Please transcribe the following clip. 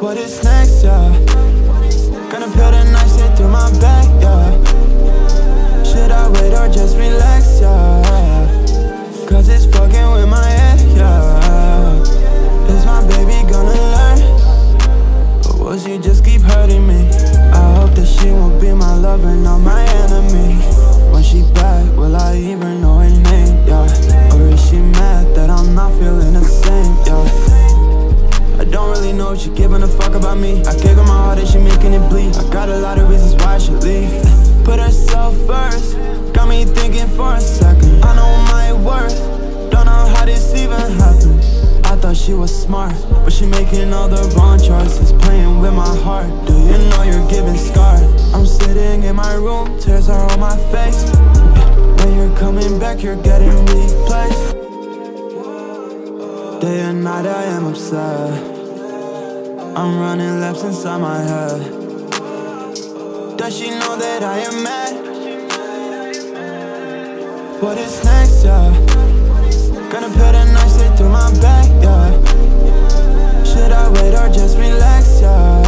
What is next, yeah? Gonna peel the knife straight through my back, yeah. Should I wait or just relax, yeah? Cause it's fucking with my head, yeah. Is my baby gonna learn? Or will she just keep hurting me? I hope that she won't be my lover, not my enemy. When she back, will I even know her name, yeah? Or is she mad that I'm not feeling the same, yeah? Don't really know if she giving a fuck about me. I gave her my heart and she making it bleed. I got a lot of reasons why I should leave. Put herself first, got me thinking for a second. I know my worth, don't know how this even happened. I thought she was smart, but she making all the wrong choices, playing with my heart. Do you know you're giving scars? I'm sitting in my room, tears are on my face. When you're coming back, you're getting replaced. Day and night I am upset, I'm running laps inside my head. Does she know that I am mad? What is next, yeah? Gonna put a knife straight through my back, yeah. Should I wait or just relax, yeah?